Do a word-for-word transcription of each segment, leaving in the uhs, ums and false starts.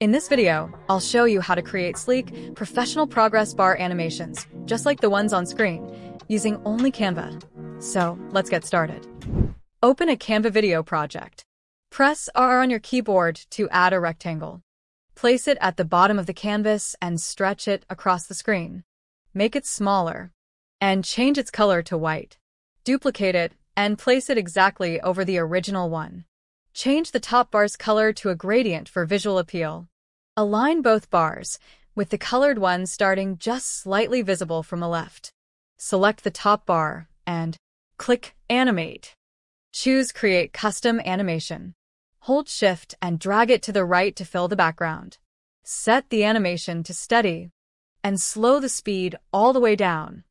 In this video, I'll show you how to create sleek, professional progress bar animations, just like the ones on screen, using only Canva. So, let's get started. Open a Canva video project. Press R on your keyboard to add a rectangle. Place it at the bottom of the canvas and stretch it across the screen. Make it smaller and change its color to white. Duplicate it and place it exactly over the original one. Change the top bar's color to a gradient for visual appeal. Align both bars, with the colored one starting just slightly visible from the left. Select the top bar and click Animate. Choose Create Custom Animation. Hold Shift and drag it to the right to fill the background. Set the animation to steady and slow the speed all the way down.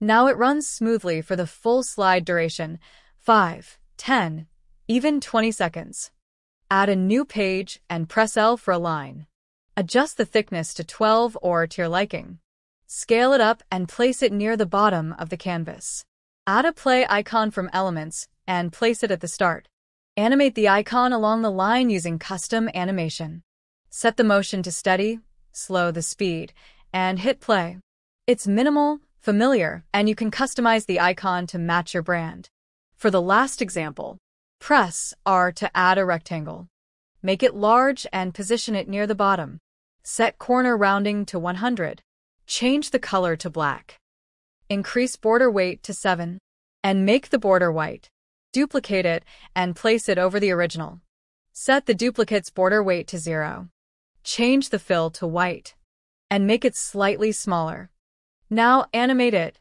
Now it runs smoothly for the full slide duration, five, ten, even twenty seconds. Add a new page and press L for align. Adjust the thickness to twelve or to your liking. Scale it up and place it near the bottom of the canvas. Add a play icon from Elements and place it at the start. Animate the icon along the line using custom animation. Set the motion to steady, slow the speed, and hit play. It's minimal, familiar, and you can customize the icon to match your brand. For the last example, press R to add a rectangle. Make it large and position it near the bottom. Set corner rounding to one hundred. Change the color to black. Increase border weight to seven. And make the border white. Duplicate it and place it over the original. Set the duplicate's border weight to zero. Change the fill to white. And make it slightly smaller. Now animate it.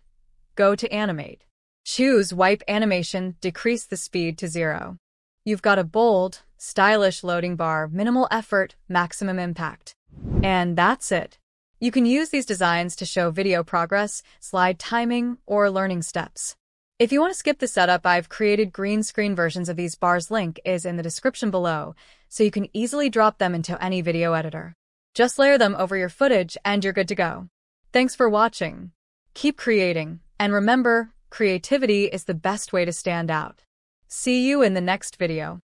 Go to Animate. Choose Wipe Animation, decrease the speed to zero. You've got a bold, stylish loading bar, minimal effort, maximum impact. And that's it. You can use these designs to show video progress, slide timing, or learning steps. If you want to skip the setup, I've created green screen versions of these bars. Link is in the description below, so you can easily drop them into any video editor. Just layer them over your footage and you're good to go. Thanks for watching. Keep creating, and remember, creativity is the best way to stand out. See you in the next video.